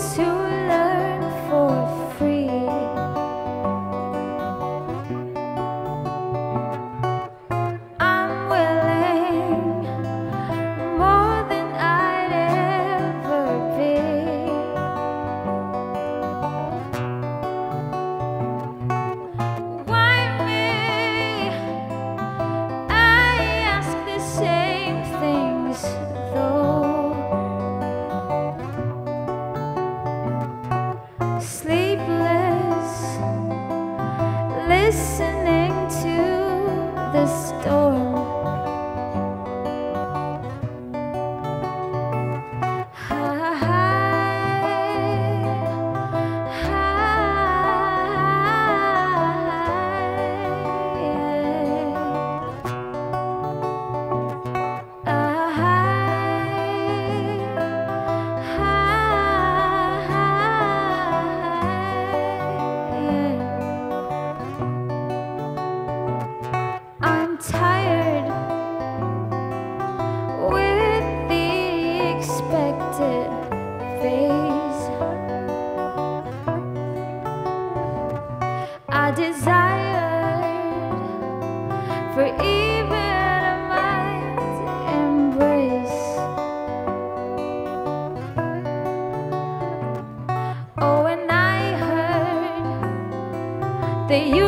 to learn for free. I'm willing, more than I'd ever be. Why me? I ask the same things though. Sleepless, listening to the storm. Tired with the expected phase. I desired for even a mild embrace. Oh, and I heard that you